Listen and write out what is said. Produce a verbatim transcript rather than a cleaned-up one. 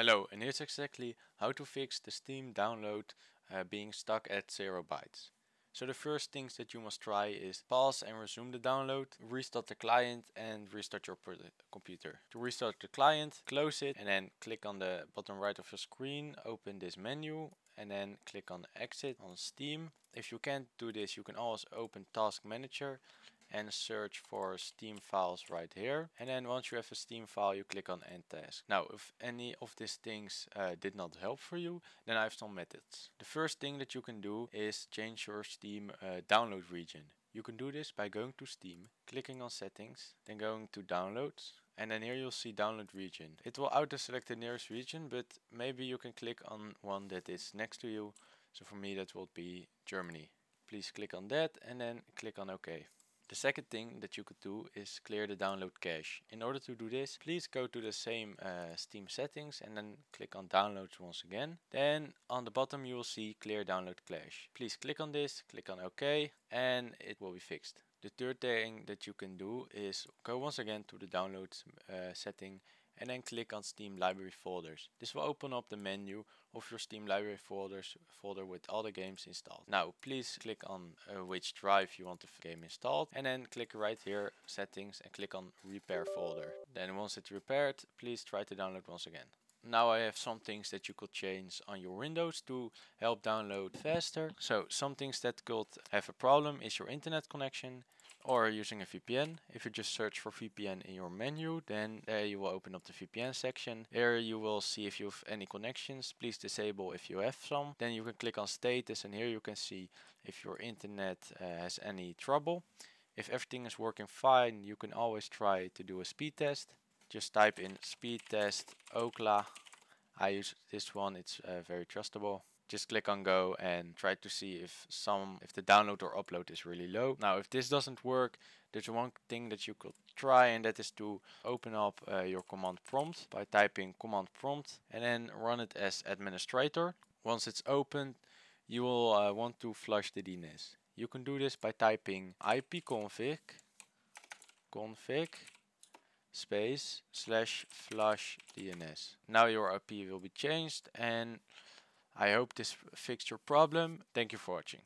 Hello, and here's exactly how to fix the Steam download uh, being stuck at zero bytes. So the first things that you must try is pause and resume the download, restart the client and restart your computer. To restart the client, close it and then click on the bottom right of your screen, open this menu and then click on exit on Steam. If you can't do this, you can always open Task Manager and search for Steam files right here, and then once you have a Steam file you click on end task. Now if any of these things uh, did not help for you, then I have some methods. The first thing that you can do is change your Steam uh, download region. You can do this by going to Steam, clicking on settings, then going to downloads, and then here you'll see download region. It will auto select the nearest region, but maybe you can click on one that is next to you. So for me that will be Germany. Please click on that and then click on OK. The second thing that you could do is clear the download cache. In order to do this, please go to the same uh, Steam settings and then click on downloads once again. Then on the bottom you will see clear download cache. Please click on this, click on OK, and it will be fixed. The third thing that you can do is go once again to the downloads uh, setting and then click on Steam Library Folders. This will open up the menu of your Steam Library Folders folder with all the games installed. Now please click on uh, which drive you want the game installed and then click right here settings and click on repair folder. Then once it's repaired, please try to download once again. Now I have some things that you could change on your Windows to help download faster. So some things that could have a problem is your internet connection or using a V P N. If you just search for V P N in your menu, then there you will open up the V P N section. Here you will see if you have any connections. Please disable if you have some. Then you can click on status and here you can see if your internet uh, has any trouble. If everything is working fine, you can always try to do a speed test. Just type in speed test Ookla. I use this one, it's uh, very trustable. Just click on go and try to see if some if the download or upload is really low. Now if this doesn't work, there's one thing that you could try, and that is to open up uh, your command prompt by typing command prompt and then run it as administrator. Once it's opened, you will uh, want to flush the D N S. You can do this by typing ipconfig config space slash flush D N S. Now your I P will be changed, and I hope this fixed your problem. Thank you for watching.